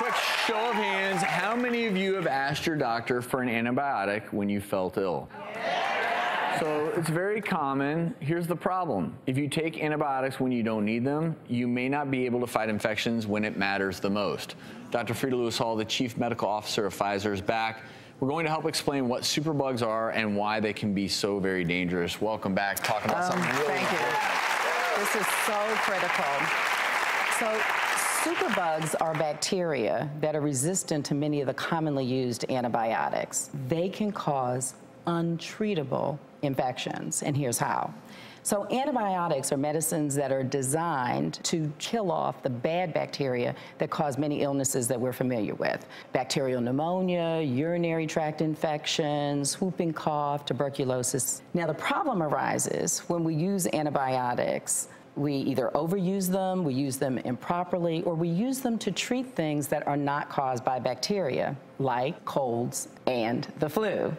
quick show of hands, how many of you have asked your doctor for an antibiotic when you felt ill? So it's very common. Here's the problem. If you take antibiotics when you don't need them, you may not be able to fight infections when it matters the most. Dr. Frieda Lewis Hall, the Chief Medical Officer of Pfizer, is back. We're going to help explain what superbugs are and why they can be so very dangerous. Welcome back. Talking about something really important. Thank you. This is so critical. So superbugs are bacteria that are resistant to many of the commonly used antibiotics. They can cause untreatable infections, and here's how. So antibiotics are medicines that are designed to kill off the bad bacteria that cause many illnesses that we're familiar with. Bacterial pneumonia, urinary tract infections, whooping cough, tuberculosis. Now the problem arises when we use antibiotics. We either overuse them, we use them improperly, or we use them to treat things that are not caused by bacteria, like colds and the flu.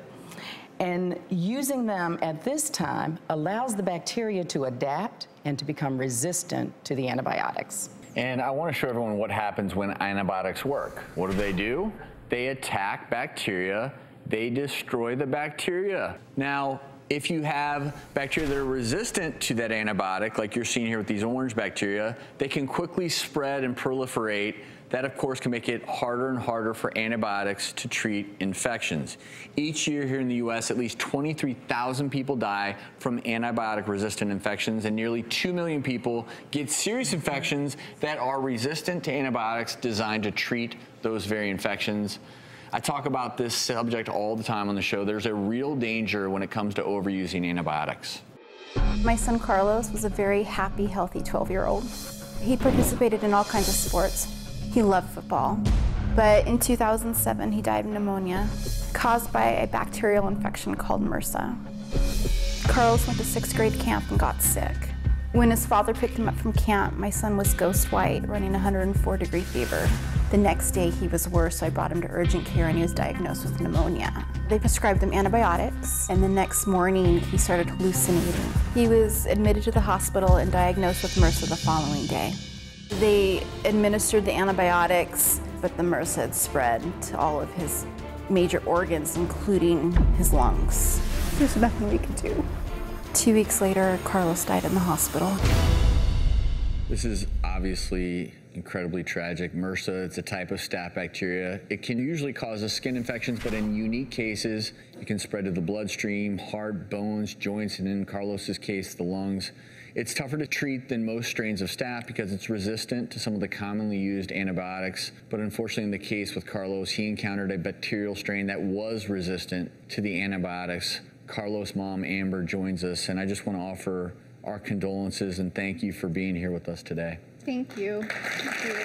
And using them at this time allows the bacteria to adapt and to become resistant to the antibiotics. And I want to show everyone what happens when antibiotics work. What do? They attack bacteria. They destroy the bacteria. Now, if you have bacteria that are resistant to that antibiotic, like you're seeing here with these orange bacteria, they can quickly spread and proliferate. That, of course, can make it harder and harder for antibiotics to treat infections. Each year here in the U.S., at least 23,000 people die from antibiotic-resistant infections, and nearly 2 million people get serious infections that are resistant to antibiotics designed to treat those very infections. I talk about this subject all the time on the show. There's a real danger when it comes to overusing antibiotics. My son Carlos was a very happy, healthy 12-year-old. He participated in all kinds of sports. He loved football, but in 2007, he died of pneumonia caused by a bacterial infection called MRSA. Carlos went to 6th grade camp and got sick. When his father picked him up from camp, my son was ghost white, running 104-degree fever. The next day, he was worse, so I brought him to urgent care, and he was diagnosed with pneumonia. They prescribed him antibiotics, and the next morning, he started hallucinating. He was admitted to the hospital and diagnosed with MRSA the following day. They administered the antibiotics, but the MRSA had spread to all of his major organs, including his lungs. There's nothing we could do. 2 weeks later, Carlos died in the hospital. This is obviously incredibly tragic. MRSA, it's a type of staph bacteria. It can usually cause skin infections, but in unique cases, it can spread to the bloodstream, heart, bones, joints, and in Carlos's case, the lungs. It's tougher to treat than most strains of staph because it's resistant to some of the commonly used antibiotics. But unfortunately, in the case with Carlos, he encountered a bacterial strain that was resistant to the antibiotics. Carlos' mom, Amber, joins us, and I just want to offer our condolences and thank you for being here with us today. Thank you. Thank you. I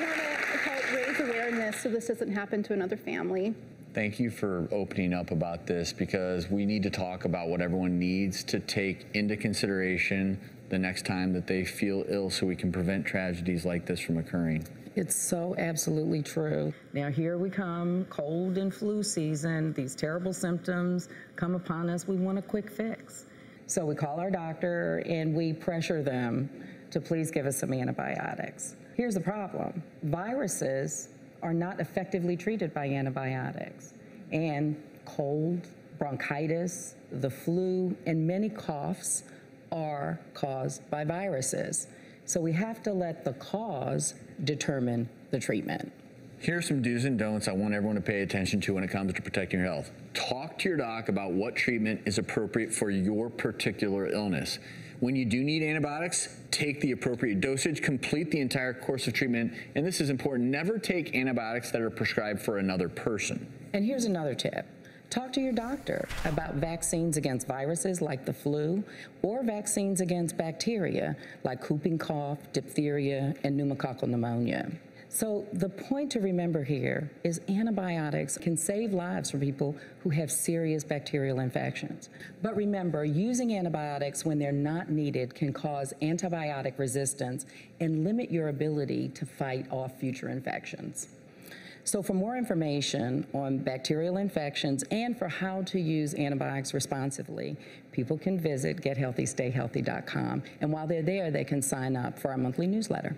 want to help raise awareness so this doesn't happen to another family. Thank you for opening up about this because we need to talk about what everyone needs to take into consideration the next time that they feel ill so we can prevent tragedies like this from occurring. It's so absolutely true. Now here we come, cold and flu season, these terrible symptoms come upon us, we want a quick fix. So we call our doctor and we pressure them to please give us some antibiotics. Here's the problem, viruses are not effectively treated by antibiotics. And cold, bronchitis, the flu, and many coughs are caused by viruses. So we have to let the cause determine the treatment. Here are some do's and don'ts I want everyone to pay attention to when it comes to protecting your health. Talk to your doc about what treatment is appropriate for your particular illness. When you do need antibiotics, take the appropriate dosage, complete the entire course of treatment, and this is important, never take antibiotics that are prescribed for another person. And here's another tip. Talk to your doctor about vaccines against viruses like the flu or vaccines against bacteria like whooping cough, diphtheria, and pneumococcal pneumonia. So the point to remember here is antibiotics can save lives for people who have serious bacterial infections. But remember, using antibiotics when they're not needed can cause antibiotic resistance and limit your ability to fight off future infections. So for more information on bacterial infections and for how to use antibiotics responsibly, people can visit GetHealthyStayHealthy.com. And while they're there, they can sign up for our monthly newsletter.